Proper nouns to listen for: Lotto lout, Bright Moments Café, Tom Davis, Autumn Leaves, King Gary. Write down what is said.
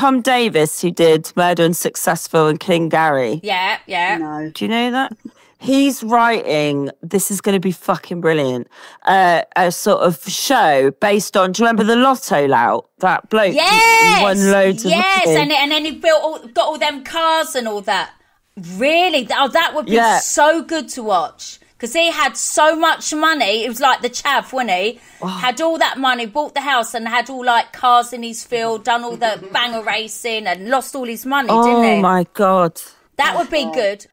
Tom Davis, who did Murder and Successful and King Gary? Yeah, yeah. No. Do you know that? He's writing, this is going to be fucking brilliant, a sort of show based on, do you remember the Lotto Lout? That bloke who won loads of money. And then he built got all them cars and all that. Really? Oh, that would be so good to watch. Because he had so much money. It was like the chav, wasn't he? Oh. Had all that money, bought the house and had all like cars in his field, done all the banger racing and lost all his money, didn't he? Oh my God. That would be good.